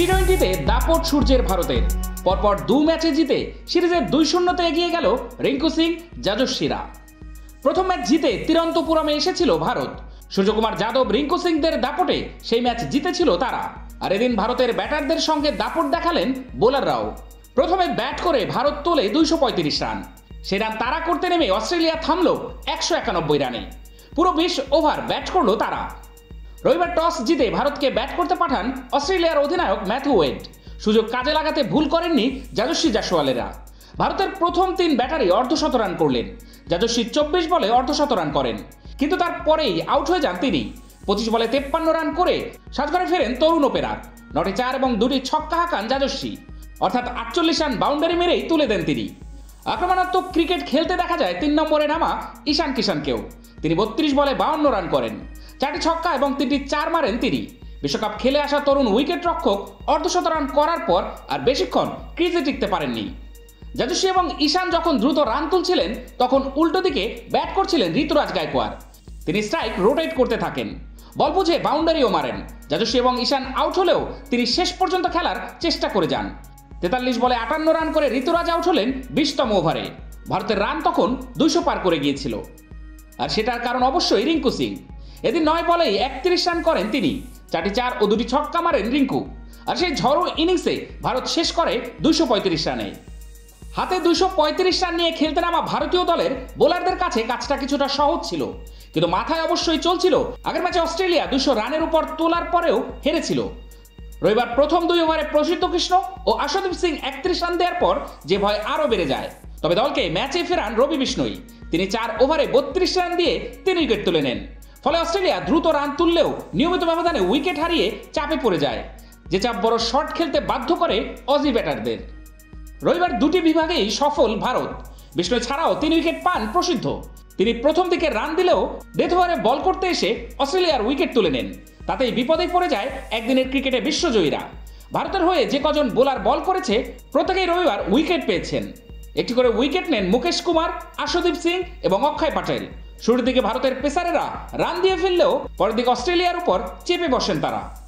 টি-টোয়েন্টিতে দাপট সূর্যের ভারতের পরপর দু ম্যাচে জিতে সিরিজের ২-০ এগিয়ে গেল রিঙ্কু সিং যশস্বীরা। প্রথম ম্যাচ জিতে তিরন্তপুরমে এসেছিল ভারত। সূর্যকুমার যাদব রিঙ্কু সিংদের দাপটে সেই ম্যাচ জিতেছিল তারা। আর এদিন ভারতের ব্যাটারদের সঙ্গে দাপট দেখালেন বোলাররাও। প্রথমে ব্যাট করে ভারত তোলে ২৩৫ রান। সে রান তারা করতে নেমে অস্ট্রেলিয়া থামল ১৯১ রানে। পুরো ২০ ওভার ব্যাট করল তারা। রবিবার টস জিতে ভারতকে ব্যাট করতে পাঠান অস্ট্রেলিয়ার অধিনায়ক ম্যাথিউ ওয়েড। সুযোগ কাজে লাগাতে ভুল করেননি যশস্বী জয়সওয়ালেরা। ভারতের প্রথম তিন ব্যাটারই অর্ধশত রান করলেন। যশস্বী ২৪ বলে অর্ধশত রান করেন, কিন্তু তারপরেই আউট হয়ে যান তিনি। ২৫ বলে ৫৩ রান করে সাজঘরে ফেরেন তরুণ ওপেনার। ৯টি ৪ এবং ২টি ছক্কা হাঁকান যশস্বী, অর্থাৎ ৪৮ রান বাউন্ডারি মেরেই তুলে দেন তিনি। আক্রমণাত্মক ক্রিকেট খেলতে দেখা যায় ৩ নম্বরে নামা ঈশান কিষানকেও। তিনি ৩২ বলে ৫২ রান করেন, ৪টি ছক্কা এবং ৩টি ৪ মারেন তিনি। বিশ্বকাপ খেলে আসা তরুণ উইকেট রক্ষক অর্ধশত রান করার পর আর বেশিক্ষণ ক্রিজে টিকতে পারেননি। যশস্বী এবং ঈশান যখন দ্রুত রান তুলছিলেন, তখন উল্টো দিকে ব্যাট করছিলেন ঋতুরাজ গায়কোয়াদ। তিনি স্ট্রাইক রোটেট করতে থাকেন, বল বুঝে বাউন্ডারিও মারেন। যশস্বী এবং ঈশান আউট হলেও তিনি শেষ পর্যন্ত খেলার চেষ্টা করে যান। ৪৩ বলে ৫৮ রান করে ঋতুরাজ আউট হলেন ২০তম ওভারে। ভারতের রান তখন ২০০ পার করে গিয়েছিল, আর সেটার কারণ অবশ্যই রিঙ্কু সিং। এদিন ৯ বলেই ৩১ রান করেন তিনি, ৪টি ৪ ও ২টি ছক্কা মারেন রিঙ্কু। আর সেই ঝড়ো ইনিংসে ভারত শেষ করে ২৩৫ রানে। হাতে ২৩৫ রান নিয়ে খেলতে নামা ভারতীয় দলের বোলারদের কাছে কাজটা কিছুটা সহজ ছিল, কিন্তু মাথায় অবশ্যই চলছিল আগের ম্যাচে অস্ট্রেলিয়া ২০০ রানের উপর তোলার পরেও হেরেছিল। রবিবার প্রথম ২ ওভারে প্রসিদ্ধ কৃষ্ণ ও আর্শদীপ সিং ৩১ রান দেওয়ার পর যে ভয় আরও বেড়ে যায়। তবে দলকে ম্যাচে ফেরান রবি বিষ্ণুই। তিনি ৪ ওভারে ৩২ রান দিয়ে ৩ উইকেট তুলে নেন। ফলে অস্ট্রেলিয়া দ্রুত রান তুললেও নিয়মিত ব্যবধানে উইকেট হারিয়ে চাপে পড়ে যায়, যে চাপ বড় শট খেলতে বাধ্য করে অজি ব্যাটারদের। রবিবার ২টি বিভাগেই সফল ভারত। বিষ্ণু ছাড়াও ৩ উইকেট পান প্রসিদ্ধ। তিনি প্রথম দিকে রান দিলেও ডেথ ওভারে বল করতে এসে অস্ট্রেলিয়ার উইকেট তুলে নেন। তাতেই বিপদে পড়ে যায় একদিনের ক্রিকেটে বিশ্বজয়ীরা। ভারতের হয়ে যে কজন বোলার বল করেছে, প্রত্যেকেই রবিবার উইকেট পেয়েছেন। একটি করে উইকেট নেন মুকেশ কুমার, আর্শদীপ সিং এবং অক্ষয় প্যাটেল। শুরুর দিকে ভারতের পেসারেরা রান দিয়ে ফেললেও পরের দিকে অস্ট্রেলিয়ার উপর চেপে বসেন তারা।